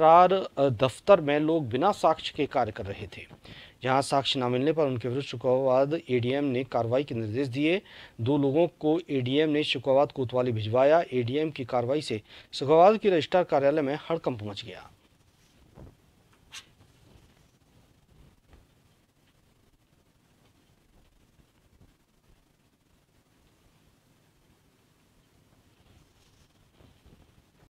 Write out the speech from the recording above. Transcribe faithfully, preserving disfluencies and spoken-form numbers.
दफ्तर में लोग बिना साक्ष्य के कार्य कर रहे थे। जहां साक्ष्य न मिलने पर उनके विरुद्ध शुक्रवार एडीएम ने कार्रवाई के निर्देश दिए। दो लोगों को एडीएम ने शुक्रवार कोतवाली भिजवाया। एडीएम की कार्रवाई से शुक्रवार के रजिस्ट्रार कार्यालय में हड़कंप मच गया।